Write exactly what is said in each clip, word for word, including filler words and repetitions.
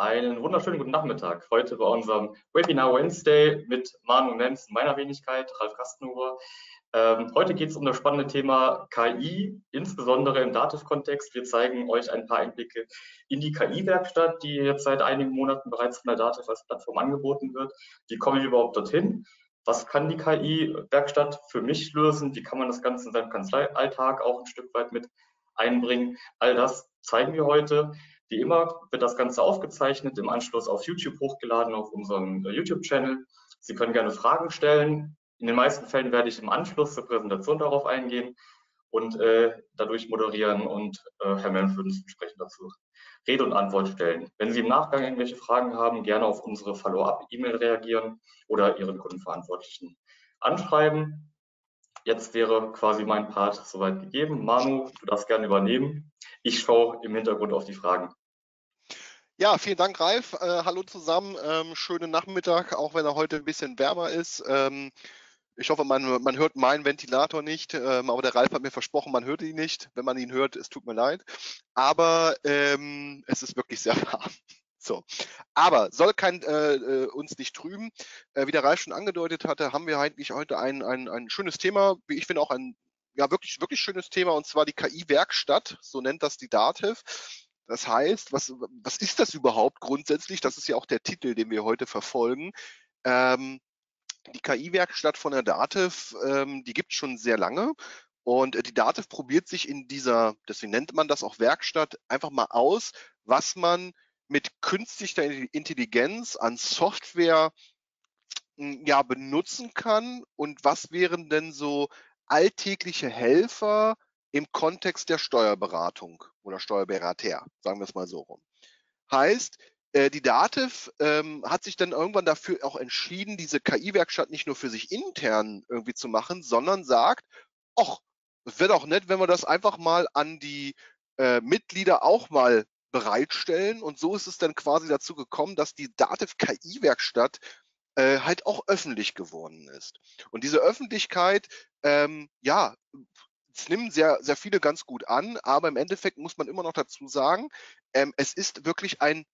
Einen wunderschönen guten Nachmittag heute bei unserem Webinar Wednesday mit Manuel Menzen, meiner Wenigkeit, Ralf Kastenhofer. Ähm, heute geht es um das spannende Thema K I, insbesondere im DATEV-Kontext. Wir zeigen euch ein paar Einblicke in die K I-Werkstatt, die jetzt seit einigen Monaten bereits von der DATEV als Plattform angeboten wird. Wie komme ich überhaupt dorthin? Was kann die K I-Werkstatt für mich lösen? Wie kann man das Ganze in seinem Kanzleialltag auch ein Stück weit mit einbringen? All das zeigen wir heute. Wie immer wird das Ganze aufgezeichnet, im Anschluss auf YouTube hochgeladen, auf unserem YouTube-Channel. Sie können gerne Fragen stellen. In den meisten Fällen werde ich im Anschluss zur Präsentation darauf eingehen und äh, dadurch moderieren und äh, Herr Menz wird uns entsprechend dazu Rede und Antwort stellen. Wenn Sie im Nachgang irgendwelche Fragen haben, gerne auf unsere Follow-up-E-Mail reagieren oder Ihren Kundenverantwortlichen anschreiben. Jetzt wäre quasi mein Part soweit gegeben. Manu, du darfst gerne übernehmen. Ich schaue im Hintergrund auf die Fragen. Ja, vielen Dank, Ralf. Äh, hallo zusammen. Ähm, schönen Nachmittag, auch wenn er heute ein bisschen wärmer ist. Ähm, ich hoffe, man, man hört meinen Ventilator nicht, ähm, aber der Ralf hat mir versprochen, man hört ihn nicht. Wenn man ihn hört, es tut mir leid. Aber ähm, es ist wirklich sehr warm. So, aber soll kein, äh, uns nicht trüben. Äh, wie der Ralf schon angedeutet hatte, haben wir eigentlich heute ein, ein, ein schönes Thema, wie ich finde auch ein ja, wirklich, wirklich schönes Thema, und zwar die K I-Werkstatt, so nennt das die DATEV. Das heißt, was, was ist das überhaupt grundsätzlich? Das ist ja auch der Titel, den wir heute verfolgen. Ähm, die K I-Werkstatt von der DATEV, ähm, die gibt es schon sehr lange. Und die DATEV probiert sich in dieser, deswegen nennt man das auch Werkstatt, einfach mal aus, was man mit künstlicher Intelligenz an Software ja, benutzen kann. Und was wären denn so alltägliche Helfer im Kontext der Steuerberatung oder Steuerberater, sagen wir es mal so rum. Heißt, die DATEV hat sich dann irgendwann dafür auch entschieden, diese K I-Werkstatt nicht nur für sich intern irgendwie zu machen, sondern sagt, ach, es wäre doch nett, wenn wir das einfach mal an die äh, Mitglieder auch mal bereitstellen. Und so ist es dann quasi dazu gekommen, dass die DATEV K I-Werkstatt äh, halt auch öffentlich geworden ist. Und diese Öffentlichkeit, ähm, ja, es nehmen sehr, sehr viele ganz gut an, aber im Endeffekt muss man immer noch dazu sagen, ähm, es ist wirklich ein,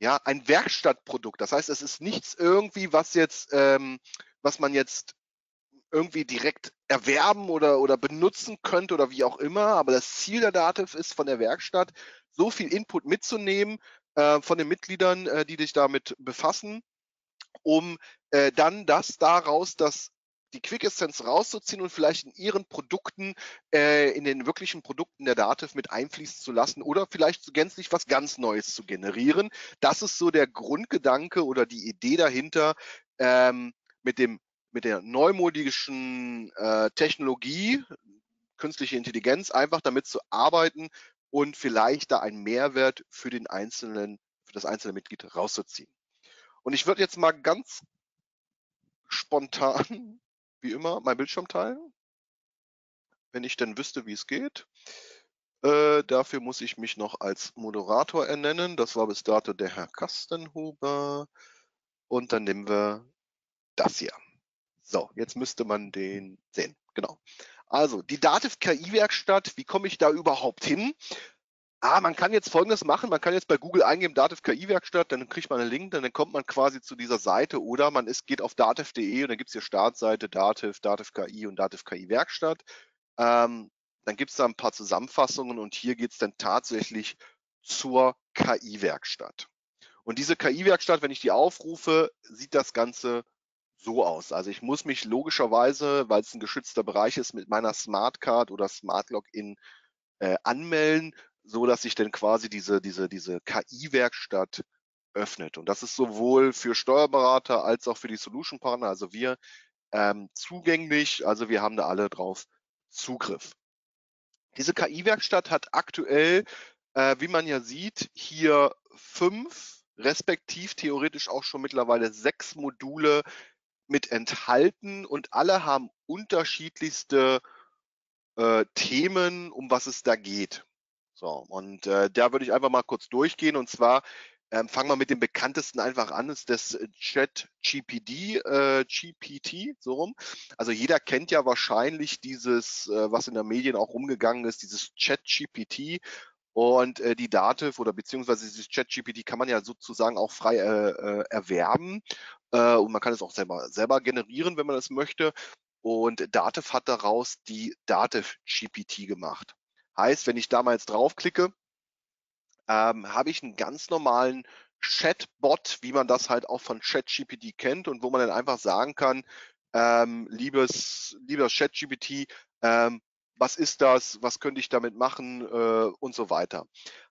ja, ein Werkstattprodukt. Das heißt, es ist nichts irgendwie, was jetzt, ähm, was man jetzt irgendwie direkt erwerben oder, oder benutzen könnte oder wie auch immer. Aber das Ziel der DATEV ist, von der Werkstatt so viel Input mitzunehmen äh, von den Mitgliedern, äh, die sich damit befassen, um äh, dann das daraus, das die Quickessenz rauszuziehen und vielleicht in ihren Produkten, äh, in den wirklichen Produkten der DATEV mit einfließen zu lassen oder vielleicht gänzlich was ganz Neues zu generieren. Das ist so der Grundgedanke oder die Idee dahinter, ähm, mit, dem, mit der neumodischen äh, Technologie, künstliche Intelligenz, einfach damit zu arbeiten und vielleicht da einen Mehrwert für den einzelnen, für das einzelne Mitglied rauszuziehen. Und ich würde jetzt mal ganz spontan wie immer mein Bildschirm teilen, wenn ich denn wüsste, wie es geht. Äh, dafür muss ich mich noch als Moderator ernennen. Das war bis dato der Herr Kastenhofer. Und dann nehmen wir das hier. So, jetzt müsste man den sehen. Genau. Also, die DATEV K I-Werkstatt, wie komme ich da überhaupt hin? Ah, man kann jetzt Folgendes machen. Man kann jetzt bei Google eingeben, DATEV K I-Werkstatt, dann kriegt man einen Link, dann kommt man quasi zu dieser Seite, oder man ist, geht auf datev punkt de und dann gibt es hier Startseite, DATEV, DATEV K I und DATEV K I-Werkstatt. Ähm, dann gibt es da ein paar Zusammenfassungen und hier geht es dann tatsächlich zur K I-Werkstatt. Und diese K I-Werkstatt, wenn ich die aufrufe, sieht das Ganze so aus. Also ich muss mich logischerweise, weil es ein geschützter Bereich ist, mit meiner Smartcard oder Smart Login äh, anmelden, so dass sich dann quasi diese, diese, diese K I-Werkstatt öffnet. Und das ist sowohl für Steuerberater als auch für die Solution-Partner, also wir, ähm, zugänglich. Also wir haben da alle drauf Zugriff. Diese K I-Werkstatt hat aktuell, äh, wie man ja sieht, hier fünf, respektiv theoretisch auch schon mittlerweile sechs Module mit enthalten, und alle haben unterschiedlichste äh, Themen, um was es da geht. So, und äh, da würde ich einfach mal kurz durchgehen, und zwar ähm, fangen wir mit dem bekanntesten einfach an, ist das ChatGPT, äh, G P T, so rum. Also jeder kennt ja wahrscheinlich dieses, äh, was in den Medien auch rumgegangen ist, dieses ChatGPT, Und äh, die DATEV oder beziehungsweise dieses ChatGPT kann man ja sozusagen auch frei äh, erwerben äh, und man kann es auch selber, selber generieren, wenn man das möchte. Und DATEV hat daraus die DATEV G P T gemacht. Heißt, wenn ich da mal jetzt draufklicke, ähm, habe ich einen ganz normalen Chatbot, wie man das halt auch von ChatGPT kennt und wo man dann einfach sagen kann, ähm, liebes, lieber ChatGPT, ähm, was ist das, was könnte ich damit machen äh, und so weiter.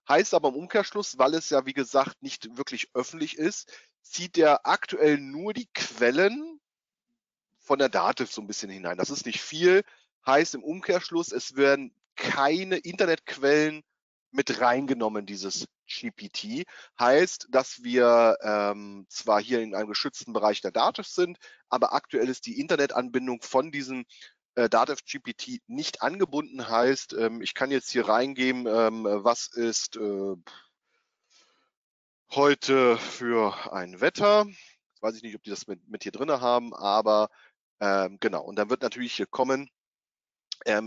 Heißt aber im Umkehrschluss, weil es ja wie gesagt nicht wirklich öffentlich ist, zieht er aktuell nur die Quellen von der DATEV so ein bisschen hinein. Das ist nicht viel, heißt im Umkehrschluss, es werden keine Internetquellen mit reingenommen, dieses G P T. Heißt, dass wir ähm, zwar hier in einem geschützten Bereich der DATEV sind, aber aktuell ist die Internetanbindung von diesem DATEV G P T nicht angebunden, heißt, ich kann jetzt hier reingeben, was ist heute für ein Wetter. Jetzt weiß ich nicht, ob die das mit hier drin haben, aber genau. Und dann wird natürlich hier kommen,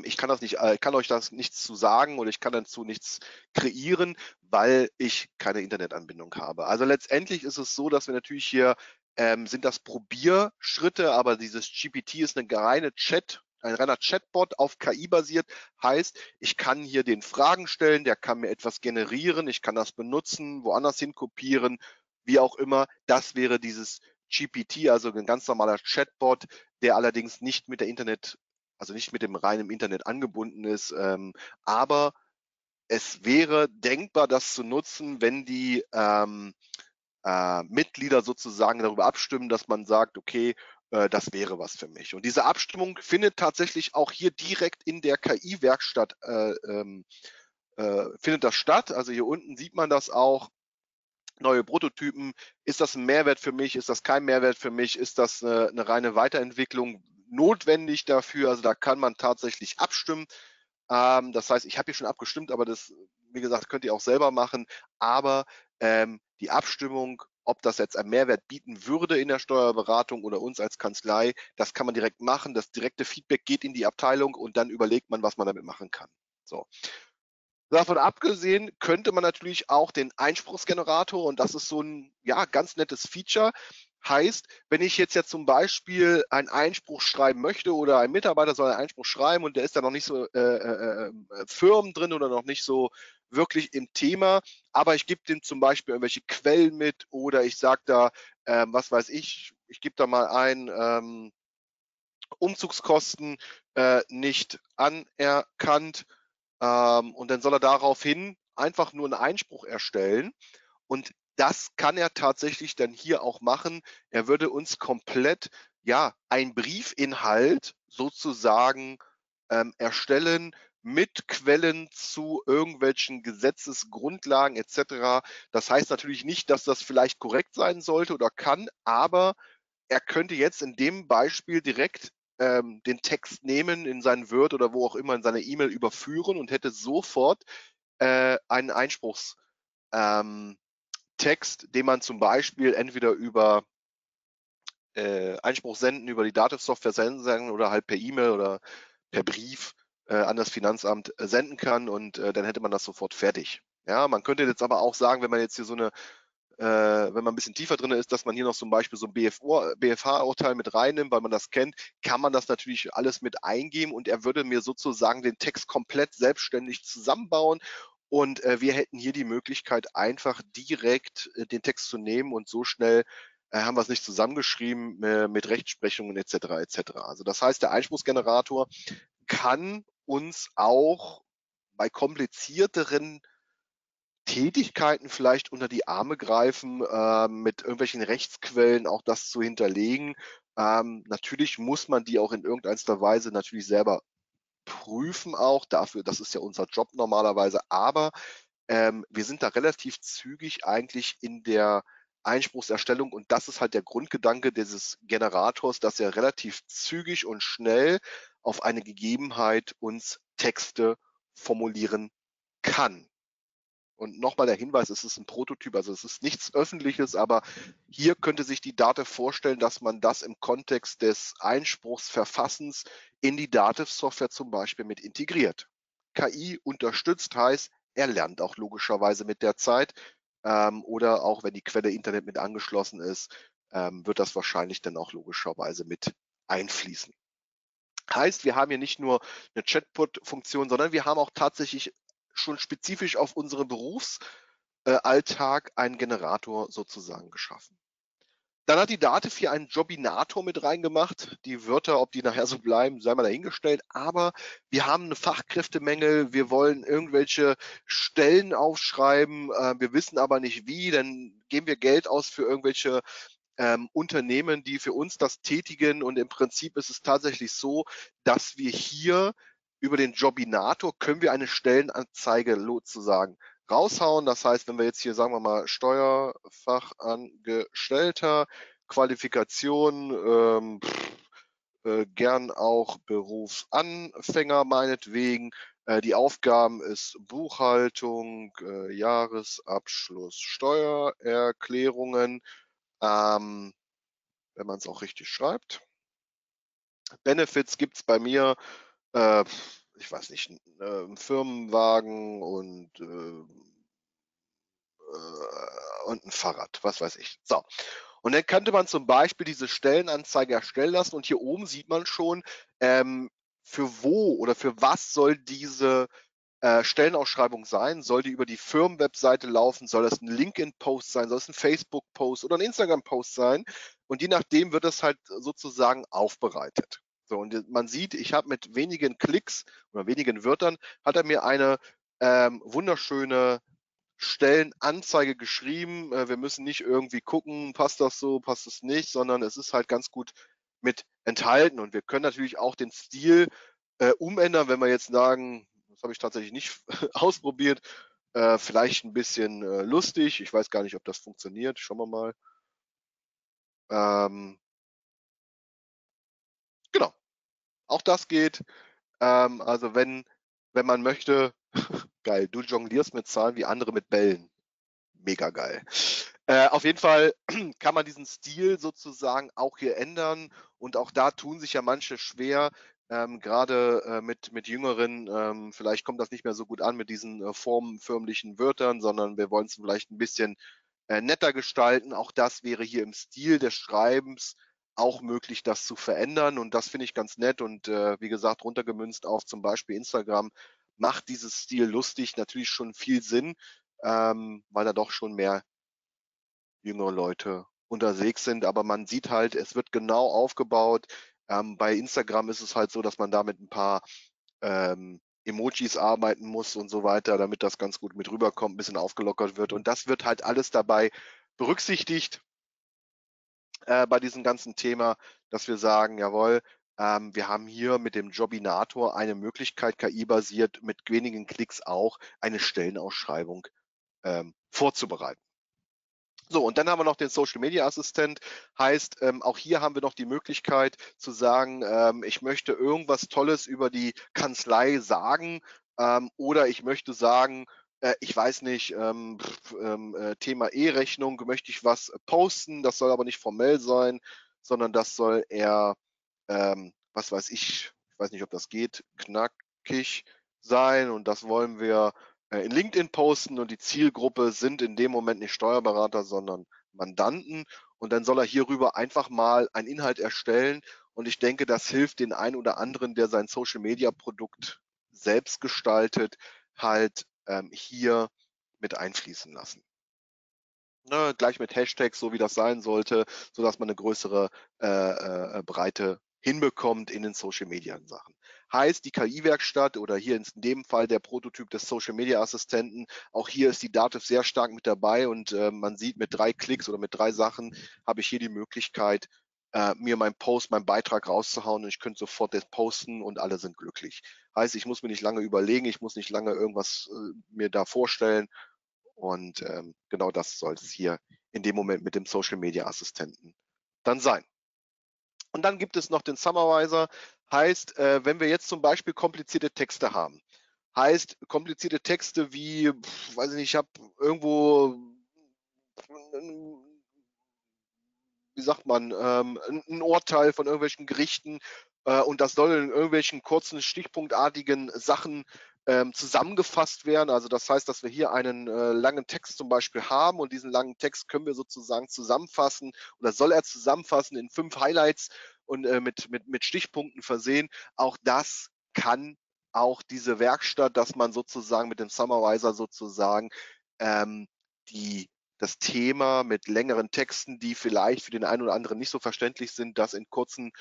ich kann das nicht, ich kann euch das nichts zu sagen oder ich kann dazu nichts kreieren, weil ich keine Internetanbindung habe. Also letztendlich ist es so, dass wir natürlich hier sind das Probierschritte, aber dieses G P T ist eine reine Chat- ein reiner Chatbot auf K I basiert, heißt, ich kann hier den Fragen stellen, der kann mir etwas generieren, ich kann das benutzen, woanders hin kopieren, wie auch immer. Das wäre dieses G P T, also ein ganz normaler Chatbot, der allerdings nicht mit der Internet, also nicht mit dem reinen Internet angebunden ist, ähm, aber es wäre denkbar, das zu nutzen, wenn die ähm, äh, Mitglieder sozusagen darüber abstimmen, dass man sagt, okay, das wäre was für mich. Und diese Abstimmung findet tatsächlich auch hier direkt in der K I-Werkstatt äh, äh, findet das statt. Also hier unten sieht man das auch. Neue Prototypen. Ist das ein Mehrwert für mich? Ist das kein Mehrwert für mich? Ist das eine, eine reine Weiterentwicklung notwendig dafür? Also da kann man tatsächlich abstimmen. Ähm, das heißt, ich habe hier schon abgestimmt, aber das, wie gesagt, könnt ihr auch selber machen. Aber ähm, die Abstimmung, ob das jetzt einen Mehrwert bieten würde in der Steuerberatung oder uns als Kanzlei, das kann man direkt machen. Das direkte Feedback geht in die Abteilung und dann überlegt man, was man damit machen kann. So. Davon abgesehen könnte man natürlich auch den Einspruchsgenerator, und das ist so ein ja, ganz nettes Feature, heißt, wenn ich jetzt ja zum Beispiel einen Einspruch schreiben möchte oder ein Mitarbeiter soll einen Einspruch schreiben und der ist da noch nicht so äh, äh, firm drin oder noch nicht so wirklich im Thema, aber ich gebe dem zum Beispiel irgendwelche Quellen mit oder ich sage da, äh, was weiß ich, ich gebe da mal ein, ähm, Umzugskosten äh, nicht anerkannt ähm, und dann soll er daraufhin einfach nur einen Einspruch erstellen und das kann er tatsächlich dann hier auch machen. Er würde uns komplett, ja, einen Briefinhalt sozusagen ähm, erstellen, mit Quellen zu irgendwelchen Gesetzesgrundlagen et cetera. Das heißt natürlich nicht, dass das vielleicht korrekt sein sollte oder kann, aber er könnte jetzt in dem Beispiel direkt ähm, den Text nehmen, in sein Word oder wo auch immer in seine E-Mail überführen und hätte sofort äh, einen Einspruchstext, ähm, den man zum Beispiel entweder über äh, Einspruch senden, über die DATEV-Software senden oder halt per E-Mail oder per Brief an das Finanzamt senden kann und äh, dann hätte man das sofort fertig. Ja, man könnte jetzt aber auch sagen, wenn man jetzt hier so eine, äh, wenn man ein bisschen tiefer drin ist, dass man hier noch zum Beispiel so ein B F H-Urteil mit reinnimmt, weil man das kennt, kann man das natürlich alles mit eingeben und er würde mir sozusagen den Text komplett selbstständig zusammenbauen und äh, wir hätten hier die Möglichkeit, einfach direkt äh, den Text zu nehmen und so schnell äh, haben wir es nicht zusammengeschrieben äh, mit Rechtsprechungen et cetera et cetera. Also das heißt, der Einspruchsgenerator kann uns auch bei komplizierteren Tätigkeiten vielleicht unter die Arme greifen, äh, mit irgendwelchen Rechtsquellen auch das zu hinterlegen. Ähm, natürlich muss man die auch in irgendeiner Weise natürlich selber prüfen auch, dafür, das ist ja unser Job normalerweise, aber ähm, wir sind da relativ zügig eigentlich in der Einspruchserstellung und das ist halt der Grundgedanke dieses Generators, dass er relativ zügig und schnell auf eine Gegebenheit uns Texte formulieren kann. Und nochmal der Hinweis, es ist ein Prototyp, also es ist nichts Öffentliches, aber hier könnte sich die DATEV vorstellen, dass man das im Kontext des Einspruchsverfassens in die DATEV-Software zum Beispiel mit integriert. K I unterstützt heißt, Er lernt auch logischerweise mit der Zeit. Ähm, oder auch wenn die Quelle Internet mit angeschlossen ist, ähm, wird das wahrscheinlich dann auch logischerweise mit einfließen. Heißt, wir haben hier nicht nur eine Chatbot-Funktion, sondern wir haben auch tatsächlich schon spezifisch auf unseren Berufsalltag einen Generator sozusagen geschaffen. Dann hat die DATEV hier einen Jobinator mit reingemacht. Die Wörter, ob die nachher so bleiben, sei mal dahingestellt. Aber wir haben eine Fachkräftemenge. Wir wollen irgendwelche Stellen aufschreiben. Wir wissen aber nicht wie. Dann geben wir Geld aus für irgendwelche ähm, Unternehmen, die für uns das tätigen. Und im Prinzip ist es tatsächlich so, dass wir hier über den Jobinator können wir eine Stellenanzeige sozusagen raushauen. Das heißt, wenn wir jetzt hier, sagen wir mal, Steuerfachangestellter, Qualifikation, ähm, äh, gern auch Berufsanfänger meinetwegen. Äh, die Aufgaben ist Buchhaltung, äh, Jahresabschluss, Steuererklärungen, ähm, wenn man es auch richtig schreibt. Benefits gibt es bei mir, äh, ich weiß nicht, äh, Firmenwagen und, äh, äh, und ein Fahrrad, was weiß ich. So, und dann könnte man zum Beispiel diese Stellenanzeige erstellen lassen und hier oben sieht man schon, ähm, für wo oder für was soll diese äh, Stellenausschreibung sein? Soll die über die Firmenwebseite laufen? Soll das ein LinkedIn-Post sein? Soll das ein Facebook-Post oder ein Instagram-Post sein? Und je nachdem wird das halt sozusagen aufbereitet. So, und man sieht, ich habe mit wenigen Klicks oder wenigen Wörtern, hat er mir eine ähm, wunderschöne Stellenanzeige geschrieben. Äh, wir müssen nicht irgendwie gucken, passt das so, passt es nicht, sondern es ist halt ganz gut mit enthalten. Und wir können natürlich auch den Stil äh, umändern, wenn wir jetzt sagen, das habe ich tatsächlich nicht ausprobiert, äh, vielleicht ein bisschen äh, lustig. Ich weiß gar nicht, ob das funktioniert. Schauen wir mal. Ähm, Genau, auch das geht. Ähm, also wenn, wenn man möchte, geil, du jonglierst mit Zahlen wie andere mit Bällen. Mega geil. Äh, auf jeden Fall kann man diesen Stil sozusagen auch hier ändern und auch da tun sich ja manche schwer, ähm, gerade äh, mit, mit Jüngeren. Ähm, vielleicht kommt das nicht mehr so gut an mit diesen äh, formförmlichen Wörtern, sondern wir wollen es vielleicht ein bisschen äh, netter gestalten. Auch das wäre hier im Stil des Schreibens auch möglich, das zu verändern und das finde ich ganz nett und äh, wie gesagt, runtergemünzt auf zum Beispiel Instagram, macht dieses Stil lustig natürlich schon viel Sinn, ähm, weil da doch schon mehr jüngere Leute unterwegs sind, aber man sieht halt, es wird genau aufgebaut. Ähm, bei Instagram ist es halt so, dass man da mit ein paar ähm, Emojis arbeiten muss und so weiter, damit das ganz gut mit rüberkommt, ein bisschen aufgelockert wird und das wird halt alles dabei berücksichtigt, bei diesem ganzen Thema, dass wir sagen, jawohl, ähm, wir haben hier mit dem Jobinator eine Möglichkeit, K I-basiert, mit wenigen Klicks auch eine Stellenausschreibung ähm, vorzubereiten. So, und dann haben wir noch den Social Media Assistent, heißt, ähm, auch hier haben wir noch die Möglichkeit zu sagen, ähm, ich möchte irgendwas Tolles über die Kanzlei sagen ähm, oder ich möchte sagen, ich weiß nicht, ähm, äh, Thema E-Rechnung, möchte ich was posten, das soll aber nicht formell sein, sondern das soll eher, ähm, was weiß ich, ich weiß nicht, ob das geht, knackig sein und das wollen wir äh, in LinkedIn posten und die Zielgruppe sind in dem Moment nicht Steuerberater, sondern Mandanten und dann soll er hierüber einfach mal einen Inhalt erstellen und ich denke, das hilft den einen oder anderen, der sein Social-Media-Produkt selbst gestaltet, halt hier mit einfließen lassen. Ne, gleich mit Hashtags, so wie das sein sollte, sodass man eine größere äh, äh, Breite hinbekommt in den Social-Media-Sachen. Heißt, die K I-Werkstatt oder hier in dem Fall der Prototyp des Social-Media-Assistenten, auch hier ist die DATEV sehr stark mit dabei und äh, man sieht, mit drei Klicks oder mit drei Sachen habe ich hier die Möglichkeit, Äh, mir meinen Post, meinen Beitrag rauszuhauen und ich könnte sofort das posten und alle sind glücklich. Heißt, ich muss mir nicht lange überlegen, ich muss nicht lange irgendwas äh, mir da vorstellen und ähm, genau das soll es hier in dem Moment mit dem Social Media Assistenten dann sein. Und dann gibt es noch den Summarizer, heißt, äh, wenn wir jetzt zum Beispiel komplizierte Texte haben, heißt komplizierte Texte wie, pf, weiß ich nicht, ich habe irgendwo wie sagt man, ähm, ein Urteil von irgendwelchen Gerichten äh, und das soll in irgendwelchen kurzen, stichpunktartigen Sachen ähm, zusammengefasst werden. Also das heißt, dass wir hier einen äh, langen Text zum Beispiel haben und diesen langen Text können wir sozusagen zusammenfassen oder soll er zusammenfassen in fünf Highlights und äh, mit, mit, mit Stichpunkten versehen. Auch das kann auch diese Werkstatt, dass man sozusagen mit dem Summarizer sozusagen ähm, die das Thema mit längeren Texten, die vielleicht für den einen oder anderen nicht so verständlich sind, das in kurzen,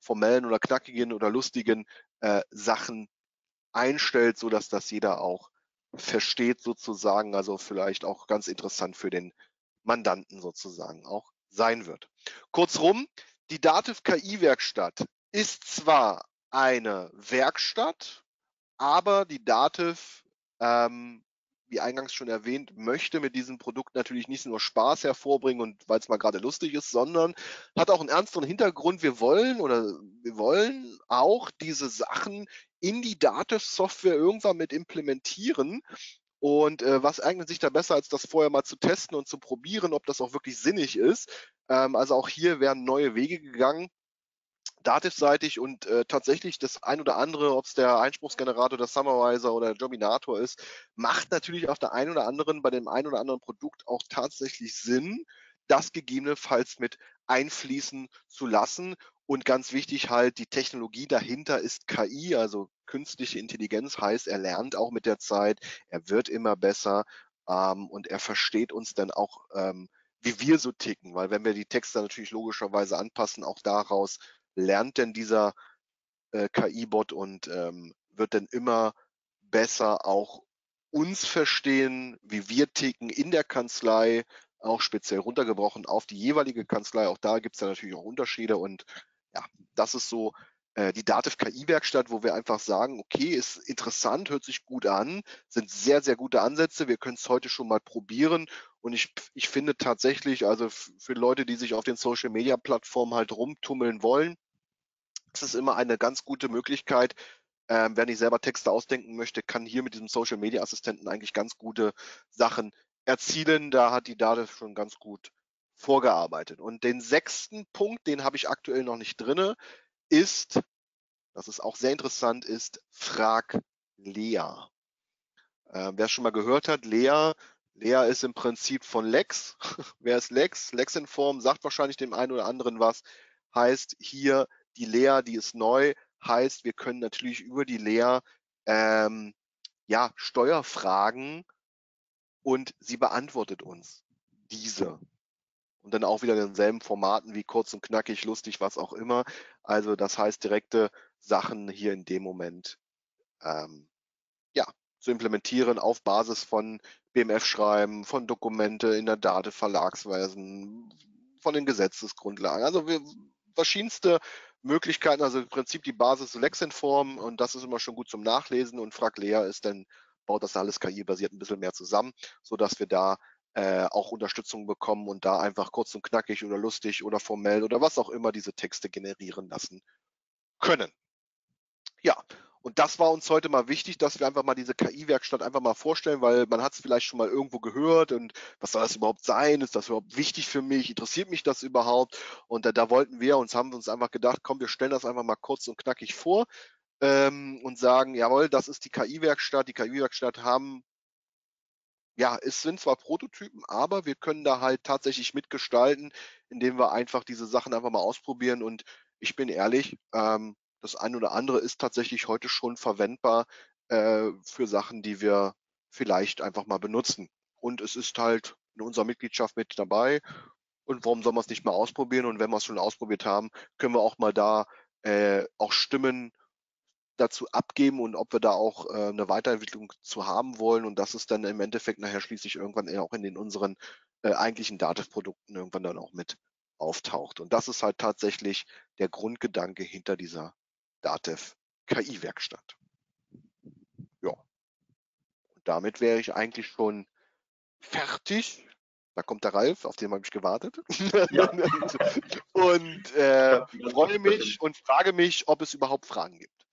formellen oder knackigen oder lustigen äh, Sachen einstellt, sodass das jeder auch versteht sozusagen, also vielleicht auch ganz interessant für den Mandanten sozusagen auch sein wird. Kurzrum, die DATEV-K I-Werkstatt ist zwar eine Werkstatt, aber die DATEV, ähm, wie eingangs schon erwähnt, möchte mit diesem Produkt natürlich nicht nur Spaß hervorbringen und weil es mal gerade lustig ist, sondern hat auch einen ernsteren Hintergrund. Wir wollen oder wir wollen auch diese Sachen in die DATEV-Software irgendwann mit implementieren. Und äh, was eignet sich da besser, als das vorher mal zu testen und zu probieren, ob das auch wirklich sinnig ist. Ähm, also auch hier werden neue Wege gegangen, DATEV-seitig und äh, tatsächlich das ein oder andere, ob es der Einspruchsgenerator, der Summarizer oder der Jobinator ist, macht natürlich auf der einen oder anderen, bei dem einen oder anderen Produkt auch tatsächlich Sinn, das gegebenenfalls mit einfließen zu lassen. Und ganz wichtig halt, die Technologie dahinter ist K I, also künstliche Intelligenz heißt, er lernt auch mit der Zeit, er wird immer besser ähm, und er versteht uns dann auch, ähm, wie wir so ticken, weil wenn wir die Texte natürlich logischerweise anpassen, auch daraus lernt denn dieser äh, K I-Bot und ähm, wird dann immer besser auch uns verstehen, wie wir ticken in der Kanzlei, auch speziell runtergebrochen auf die jeweilige Kanzlei. Auch da gibt es ja natürlich auch Unterschiede und ja, das ist so äh, die DATEV-K I-Werkstatt, wo wir einfach sagen, okay, ist interessant, hört sich gut an, sind sehr, sehr gute Ansätze, wir können es heute schon mal probieren. Und ich, ich finde tatsächlich, also für Leute, die sich auf den Social-Media-Plattformen halt rumtummeln wollen, das ist immer eine ganz gute Möglichkeit. Ähm, wer nicht selber Texte ausdenken möchte, kann hier mit diesem Social-Media-Assistenten eigentlich ganz gute Sachen erzielen. Da hat die DATEV schon ganz gut vorgearbeitet. Und den sechsten Punkt, den habe ich aktuell noch nicht drin, ist, das ist auch sehr interessant, ist Frag Lea. Äh, wer es schon mal gehört hat, Lea, Lea ist im Prinzip von Lex. Wer ist Lex? Lexinform sagt wahrscheinlich dem einen oder anderen was. Heißt hier, die Lea, die ist neu, heißt, wir können natürlich über die Lea ähm, ja, Steuerfragen und sie beantwortet uns diese. Und dann auch wieder in denselben Formaten wie kurz und knackig, lustig, was auch immer. Also das heißt, direkte Sachen hier in dem Moment ähm, ja, zu implementieren auf Basis von B M F-Schreiben, von Dokumente in der DATEV, Verlagsweisen, von den Gesetzesgrundlagen. Also wir verschiedenste Möglichkeiten, also im Prinzip die Basis Lexinform und das ist immer schon gut zum Nachlesen und Frag Lea ist dann, baut das alles K I-basiert ein bisschen mehr zusammen, sodass wir da äh, auch Unterstützung bekommen und da einfach kurz und knackig oder lustig oder formell oder was auch immer diese Texte generieren lassen können. Ja, und das war uns heute mal wichtig, dass wir einfach mal diese K I-Werkstatt einfach mal vorstellen, weil man hat es vielleicht schon mal irgendwo gehört und was soll das überhaupt sein? Ist das überhaupt wichtig für mich? Interessiert mich das überhaupt? Und da, da wollten wir uns, haben wir uns einfach gedacht, komm, wir stellen das einfach mal kurz und knackig vor ähm, und sagen, jawohl, das ist die K I-Werkstatt. Die K I-Werkstatt haben, ja, es sind zwar Prototypen, aber wir können da halt tatsächlich mitgestalten, indem wir einfach diese Sachen einfach mal ausprobieren und ich bin ehrlich, ähm, das ein oder andere ist tatsächlich heute schon verwendbar äh, für Sachen, die wir vielleicht einfach mal benutzen. Und es ist halt in unserer Mitgliedschaft mit dabei. Und warum sollen wir es nicht mal ausprobieren? Und wenn wir es schon ausprobiert haben, können wir auch mal da äh, auch Stimmen dazu abgeben und ob wir da auch äh, eine Weiterentwicklung zu haben wollen. Und das ist dann im Endeffekt nachher schließlich irgendwann eher auch in den unseren äh, eigentlichen DATEV-Produkten irgendwann dann auch mit auftaucht. Und das ist halt tatsächlich der Grundgedanke hinter dieser DATEV K I-Werkstatt. Ja, und damit wäre ich eigentlich schon fertig. Da kommt der Ralf, auf den habe ich gewartet. Ja. und äh, ja, freue mich und frage mich, ob es überhaupt Fragen gibt.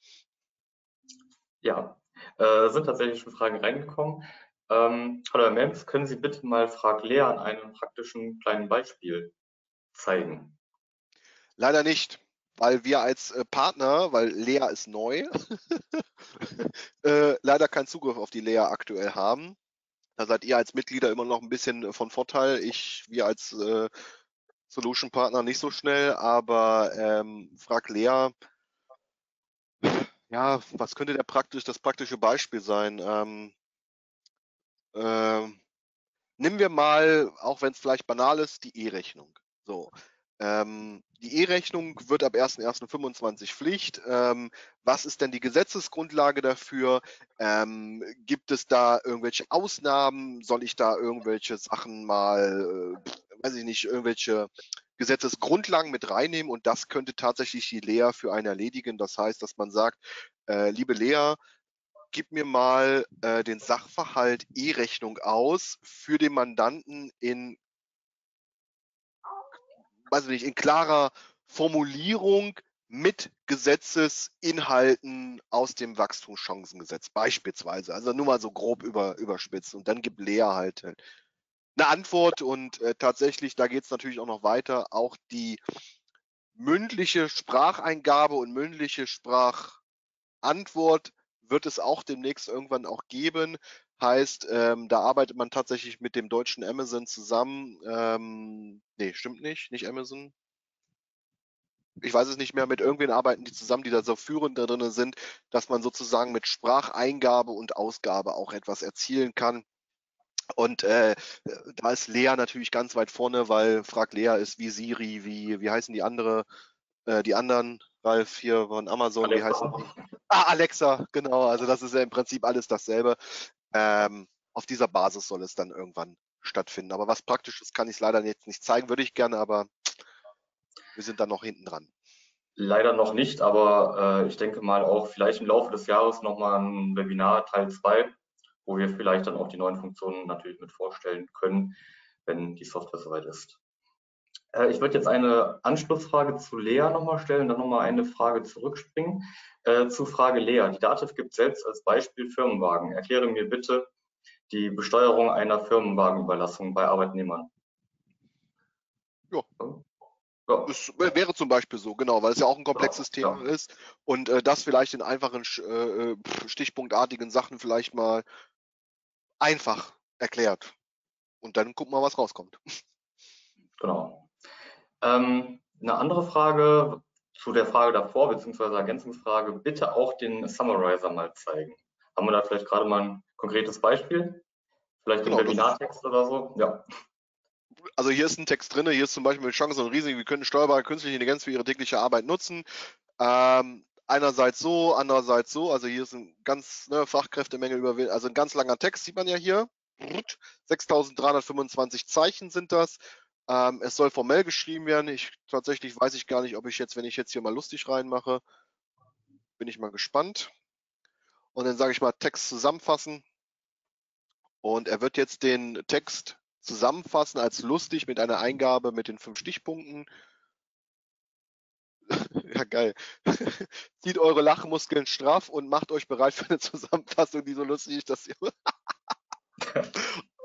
Ja, äh, sind tatsächlich schon Fragen reingekommen. Ähm, Hallo Herr Menz, können Sie bitte mal Frag Lea an einem praktischen kleinen Beispiel zeigen? Leider nicht. weil wir als äh, Partner, weil Lea ist neu, äh, leider keinen Zugriff auf die Lea aktuell haben. Da seid ihr als Mitglieder immer noch ein bisschen von Vorteil. Ich, wir als äh, Solution-Partner nicht so schnell, aber ähm, frag Lea, ja, was könnte der praktisch, das praktische Beispiel sein? Ähm, äh, nehmen wir mal, auch wenn es vielleicht banal ist, die E-Rechnung. So, ähm, die E-Rechnung wird ab ersten ersten fünfundzwanzig Pflicht. Ähm, was ist denn die Gesetzesgrundlage dafür? Ähm, gibt es da irgendwelche Ausnahmen? Soll ich da irgendwelche Sachen mal, äh, weiß ich nicht, irgendwelche Gesetzesgrundlagen mit reinnehmen, und das könnte tatsächlich die Lea für einen erledigen. Das heißt, dass man sagt, äh, liebe Lea, gib mir mal äh, den Sachverhalt E-Rechnung aus für den Mandanten in, weiß ich nicht, in klarer Formulierung mit Gesetzesinhalten aus dem Wachstumschancengesetz beispielsweise. Also nur mal so grob über, überspitzt, und dann gibt Lea halt eine Antwort, und äh, tatsächlich, da geht es natürlich auch noch weiter, auch die mündliche Spracheingabe und mündliche Sprachantwort wird es auch demnächst irgendwann auch geben. Heißt, ähm, da arbeitet man tatsächlich mit dem deutschen Amazon zusammen. Ähm, nee, stimmt nicht, nicht Amazon. Ich weiß es nicht mehr, mit irgendwen arbeiten die zusammen, die da so führend da drin sind, dass man sozusagen mit Spracheingabe und Ausgabe auch etwas erzielen kann. Und äh, da ist Lea natürlich ganz weit vorne, weil frag Lea ist wie Siri, wie, wie heißen die andere, äh, die anderen, Ralf hier von Amazon, Alexa. Wie heißen die? Ah, Alexa, genau, also das ist ja im Prinzip alles dasselbe. Ähm, auf dieser Basis soll es dann irgendwann stattfinden. Aber was Praktisches kann ich leider jetzt nicht zeigen, würde ich gerne, aber wir sind dann noch hinten dran. Leider noch nicht, aber äh, ich denke mal auch vielleicht im Laufe des Jahres nochmal ein Webinar Teil zwei. Wo wir vielleicht dann auch die neuen Funktionen natürlich mit vorstellen können, wenn die Software soweit ist. Äh, ich würde jetzt eine Anschlussfrage zu Lea nochmal stellen, dann nochmal eine Frage zurückspringen. Äh, zu Frage Lea. Die DATEV gibt selbst als Beispiel Firmenwagen. Erkläre mir bitte die Besteuerung einer Firmenwagenüberlassung bei Arbeitnehmern. Ja. Ja. Es wäre zum Beispiel so, genau, weil es ja auch ein komplexes ja, Thema ja. ist und äh, das vielleicht in einfachen, äh, stichpunktartigen Sachen vielleicht mal einfach erklärt, und dann gucken wir, was rauskommt. Genau. Ähm, eine andere Frage zu der Frage davor, beziehungsweise Ergänzungsfrage, bitte auch den Summarizer mal zeigen. Haben wir da vielleicht gerade mal ein konkretes Beispiel? Vielleicht im genau, Webinartext oder so? Ja. Also hier ist ein Text drin, hier ist zum Beispiel Chancen und Risiken, wir können steuerbare künstliche Intelligenz für ihre tägliche Arbeit nutzen. Ähm, einerseits so, andererseits so, also hier ist ein ganz ne, Fachkräftemenge überwinden, also ein ganz langer Text, sieht man ja hier. sechstausenddreihundertfünfundzwanzig Zeichen sind das. Ähm, es soll formell geschrieben werden. Ich, tatsächlich weiß ich gar nicht, ob ich jetzt, wenn ich jetzt hier mal lustig reinmache, bin ich mal gespannt. Und dann sage ich mal Text zusammenfassen. Und er wird jetzt den Text zusammenfassen als lustig mit einer Eingabe mit den fünf Stichpunkten. Ja, geil. Zieht eure Lachmuskeln straff und macht euch bereit für eine Zusammenfassung, die so lustig ist, dass ihr...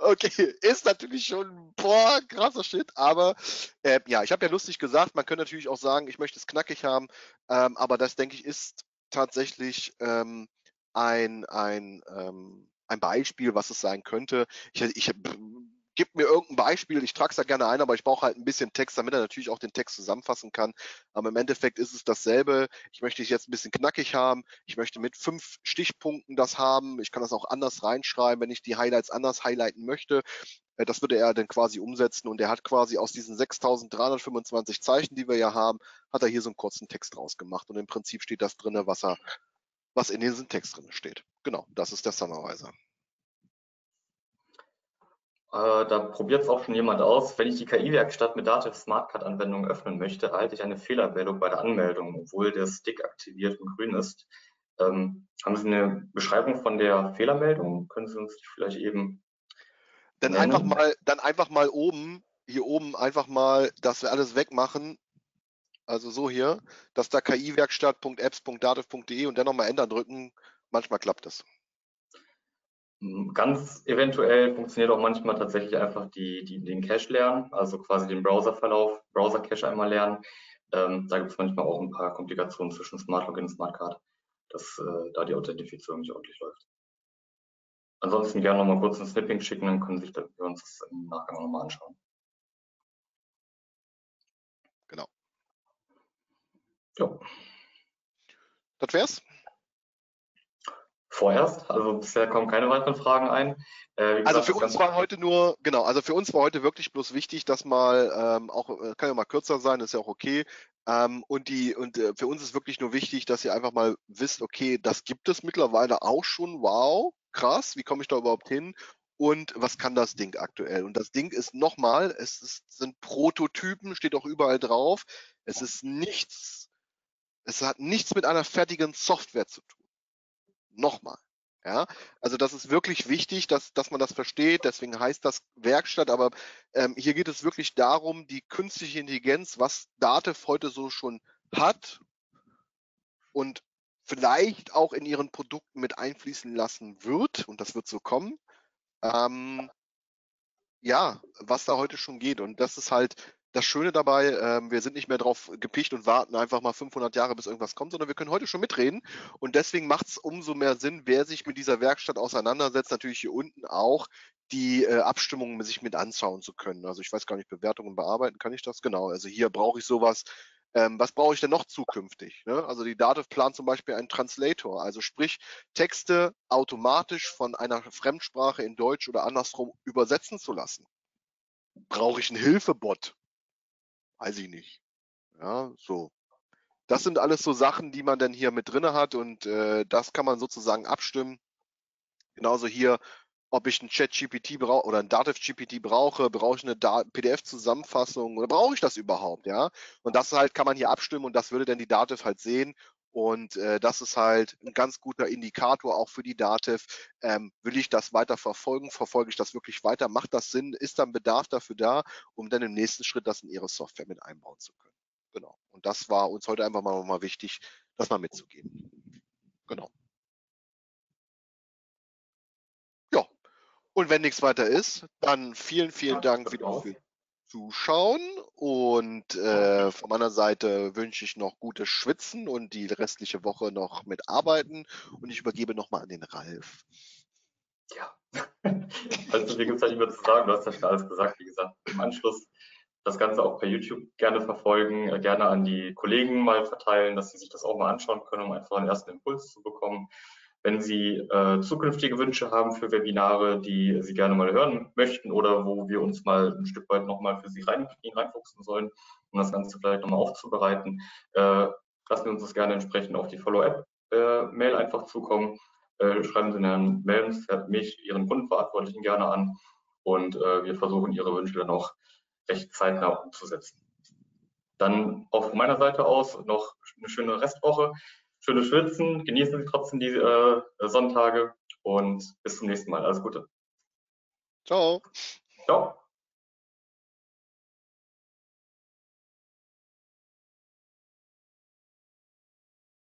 Okay, ist natürlich schon, boah, krasser Shit, aber äh, ja, ich habe ja lustig gesagt, man könnte natürlich auch sagen, ich möchte es knackig haben, ähm, aber das, denke ich, ist tatsächlich ähm, ein, ein, ähm, ein Beispiel, was es sein könnte. Ich, ich Gib mir irgendein Beispiel, ich trage es da gerne ein, aber ich brauche halt ein bisschen Text, damit er natürlich auch den Text zusammenfassen kann. Aber im Endeffekt ist es dasselbe. Ich möchte es jetzt ein bisschen knackig haben. Ich möchte mit fünf Stichpunkten das haben. Ich kann das auch anders reinschreiben, wenn ich die Highlights anders highlighten möchte. Das würde er dann quasi umsetzen. Und er hat quasi aus diesen sechstausenddreihundertfünfundzwanzig Zeichen, die wir ja haben, hat er hier so einen kurzen Text rausgemacht. Und im Prinzip steht das drin, was, er, was in diesem Text drin steht. Genau, das ist der Summarizer. Da probiert es auch schon jemand aus. Wenn ich die K I-Werkstatt mit DATEV SmartCard-Anwendungen öffnen möchte, erhalte ich eine Fehlermeldung bei der Anmeldung, obwohl der Stick aktiviert und grün ist. Ähm, haben Sie eine Beschreibung von der Fehlermeldung? Können Sie uns die vielleicht eben dann nennen? Einfach mal, dann einfach mal oben, hier oben einfach mal, dass wir alles wegmachen. Also so hier, dass da k i werkstatt punkt apps punkt datev punkt de und dann nochmal ändern drücken. Manchmal klappt das. Ganz eventuell funktioniert auch manchmal tatsächlich einfach die, die, den Cache lernen, also quasi den Browserverlauf, Browser-Cache einmal lernen. Ähm, da gibt es manchmal auch ein paar Komplikationen zwischen Smart Login und Smart Card, dass äh, da die Authentifizierung nicht ordentlich läuft. Ansonsten gerne nochmal kurz ein Snipping schicken, dann können sich da, wir uns das im Nachgang nochmal anschauen. Genau. Ja. Das wär's. Vorerst, also bisher kommen keine weiteren Fragen ein. Äh, gesagt, also für uns war heute nur, genau, also für uns war heute wirklich bloß wichtig, dass mal ähm, auch, kann ja mal kürzer sein, ist ja auch okay. Ähm, und die, und äh, für uns ist wirklich nur wichtig, dass ihr einfach mal wisst, okay, das gibt es mittlerweile auch schon, wow, krass, wie komme ich da überhaupt hin? Und was kann das Ding aktuell? Und das Ding ist nochmal, es ist, sind Prototypen, steht auch überall drauf. Es ist nichts, es hat nichts mit einer fertigen Software zu tun. Nochmal. Ja, also das ist wirklich wichtig, dass, dass man das versteht. Deswegen heißt das Werkstatt. Aber ähm, hier geht es wirklich darum, die künstliche Intelligenz, was DATEV heute so schon hat und vielleicht auch in ihren Produkten mit einfließen lassen wird. Und das wird so kommen. Ähm, ja, was da heute schon geht. Und das ist halt das Schöne dabei, äh, wir sind nicht mehr drauf gepicht und warten einfach mal fünfhundert Jahre, bis irgendwas kommt, sondern wir können heute schon mitreden. Und deswegen macht es umso mehr Sinn, wer sich mit dieser Werkstatt auseinandersetzt, natürlich hier unten auch die äh, Abstimmungen sich mit anschauen zu können. Also ich weiß gar nicht, Bewertungen bearbeiten kann ich das? Genau, also hier brauche ich sowas. Ähm, was brauche ich denn noch zukünftig? Ne? Also die DATEV plant zum Beispiel einen Translator, also sprich Texte automatisch von einer Fremdsprache in Deutsch oder andersrum übersetzen zu lassen. Brauche ich einen Hilfebot? Weiß ich nicht. Ja, so. Das sind alles so Sachen, die man dann hier mit drin hat und äh, das kann man sozusagen abstimmen. Genauso hier, ob ich einen Chat G P T brauche oder einen DATEV G P T brauche, brauche ich eine P D F-Zusammenfassung oder brauche ich das überhaupt, ja? Und das halt kann man hier abstimmen und das würde dann die DATEV halt sehen und äh, das ist halt ein ganz guter Indikator auch für die DATEV. Ähm, will ich das weiter verfolgen? Verfolge ich das wirklich weiter? Macht das Sinn? Ist dann Bedarf dafür da, um dann im nächsten Schritt das in ihre Software mit einbauen zu können? Genau. Und das war uns heute einfach mal, mal wichtig, das mal mitzugeben. Genau. Und wenn nichts weiter ist, dann vielen, vielen Dank wieder für Zuschauen und äh, von meiner Seite wünsche ich noch gutes Schwitzen und die restliche Woche noch mit Arbeiten und ich übergebe nochmal an den Ralf. Ja, also mir gibt es ja nicht mehr zu sagen, du hast ja schon alles gesagt, wie gesagt, im Anschluss das Ganze auch per YouTube gerne verfolgen, gerne an die Kollegen mal verteilen, dass sie sich das auch mal anschauen können, um einfach einen ersten Impuls zu bekommen. Wenn Sie äh, zukünftige Wünsche haben für Webinare, die Sie gerne mal hören möchten oder wo wir uns mal ein Stück weit nochmal für Sie rein, reinfuchsen sollen, um das Ganze vielleicht nochmal aufzubereiten, äh, lassen wir uns das gerne entsprechend auf die Follow-up-Mail äh, einfach zukommen. Äh, schreiben Sie Herrn Melms, mich, Ihren Kundenverantwortlichen gerne an und äh, wir versuchen, Ihre Wünsche dann auch recht zeitnah umzusetzen. Dann auch von meiner Seite aus noch eine schöne Restwoche. Schöne Schwitzen, genießen Sie trotzdem die äh, Sonntage und bis zum nächsten Mal. Alles Gute. Ciao. Ciao.